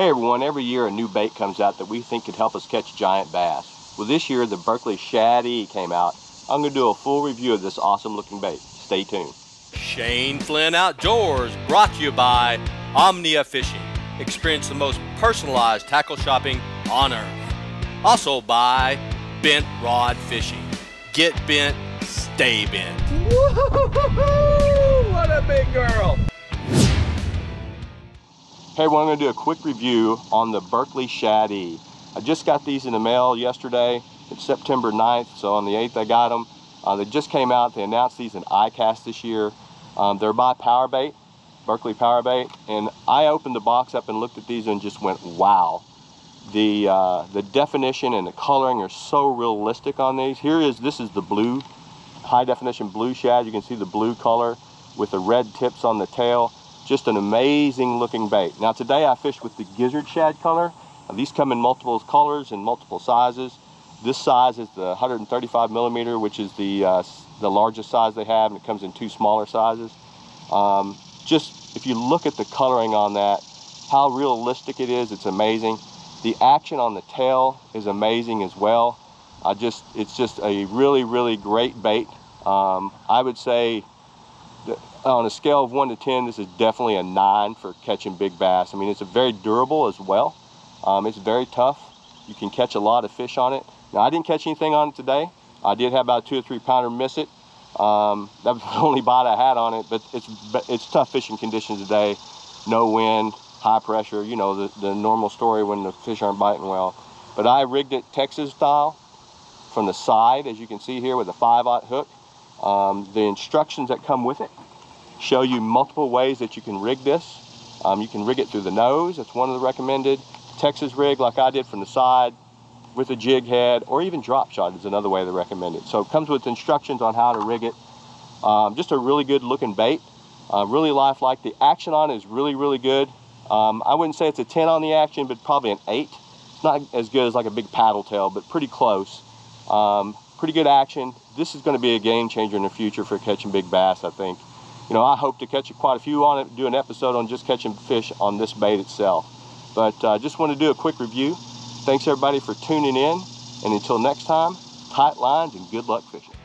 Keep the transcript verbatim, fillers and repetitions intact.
Hey everyone, every year a new bait comes out that we think could help us catch giant bass. Well, this year the Berkley Shad E came out. I'm going to do a full review of this awesome looking bait. Stay tuned. Shane Flint Outdoors brought to you by Omnia Fishing. Experience the most personalized tackle shopping on earth. Also by Bent Rod Fishing. Get bent, stay bent. Woo-hoo-hoo-hoo-hoo! What a big girl! Hey everyone, I'm going to do a quick review on the Berkley Shad E. I just got these in the mail yesterday. It's September ninth, so on the eighth I got them. Uh, they just came out. They announced these in I CAST this year. Um, they're by Powerbait, Berkley Powerbait, and I opened the box up and looked at these and just went, wow. The, uh, the definition and the coloring are so realistic on these. Here is, this is the blue, high definition blue shad. You can see the blue color with the red tips on the tail. Just an amazing looking bait. Now today I fished with the gizzard shad color. Uh, these come in multiple colors and multiple sizes. This size is the one hundred thirty-five millimeter, which is the, uh, the largest size they have, and it comes in two smaller sizes. Um, just, if you look at the coloring on that, how realistic it is, it's amazing. The action on the tail is amazing as well. I just, it's just a really, really great bait. Um, I would say that on a scale of one to ten, this is definitely a nine for catching big bass. I mean, it's a very durable as well. Um, it's very tough. You can catch a lot of fish on it. Now, I didn't catch anything on it today. I did have about a two or three pounder miss it. Um, that was the only bite I had on it, but it's, it's tough fishing conditions today. No wind, high pressure, you know, the, the normal story when the fish aren't biting well. But I rigged it Texas style from the side, as you can see here, with a five aught hook. Um, the instructions that come with it show you multiple ways that you can rig this. Um, you can rig it through the nose. That's one of the recommended. Texas rig, like I did, from the side with a jig head, or even drop shot is another way they recommend it. So it comes with instructions on how to rig it. Um, just a really good looking bait, uh, really lifelike. The action on it is really, really good. Um, I wouldn't say it's a ten on the action, but probably an eight. It's not as good as like a big paddle tail, but pretty close. Um, pretty good action. This is going to be a game changer in the future for catching big bass, I think. You know, I hope to catch quite a few on it, do an episode on just catching fish on this bait itself. But I uh, just want to do a quick review. Thanks everybody for tuning in. And until next time, tight lines and good luck fishing.